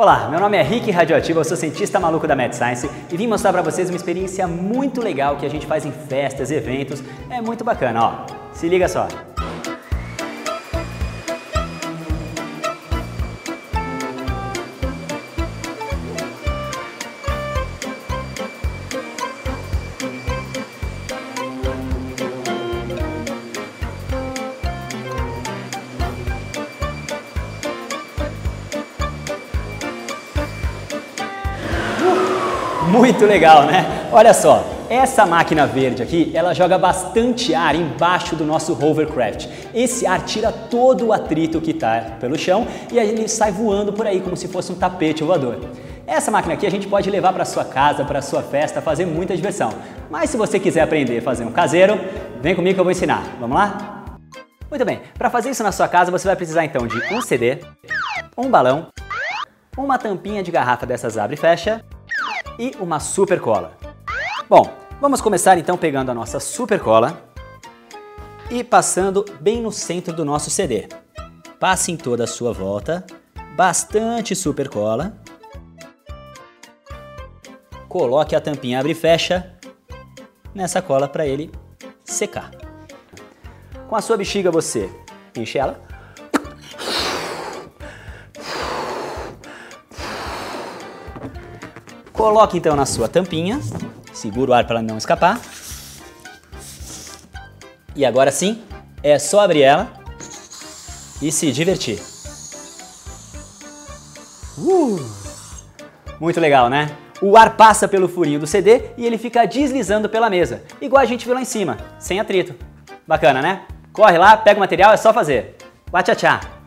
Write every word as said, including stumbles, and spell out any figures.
Olá, meu nome é Rick Radioativo, eu sou cientista maluco da Mad Science e vim mostrar pra vocês uma experiência muito legal que a gente faz em festas, eventos, é muito bacana, ó. Se liga só! Muito legal, né? Olha só, essa máquina verde aqui, ela joga bastante ar embaixo do nosso hovercraft. Esse ar tira todo o atrito que tá pelo chão e aí ele sai voando por aí como se fosse um tapete voador. Essa máquina aqui a gente pode levar para sua casa, para sua festa, fazer muita diversão. Mas se você quiser aprender a fazer um caseiro, vem comigo que eu vou ensinar. Vamos lá? Muito bem, para fazer isso na sua casa você vai precisar então de um C D, um balão, uma tampinha de garrafa dessas abre e fecha, e uma super cola. Bom, vamos começar então pegando a nossa super cola e passando bem no centro do nosso C D. Passe em toda a sua volta, bastante super cola. Coloque a tampinha abre e fecha nessa cola para ele secar. Com a sua bexiga você enche ela. Coloque então na sua tampinha, segura o ar para não escapar. E agora sim, é só abrir ela e se divertir. Uh! Muito legal, né? O ar passa pelo furinho do C D e ele fica deslizando pela mesa, igual a gente viu lá em cima, sem atrito. Bacana, né? Corre lá, pega o material, é só fazer. Tchau, tchau!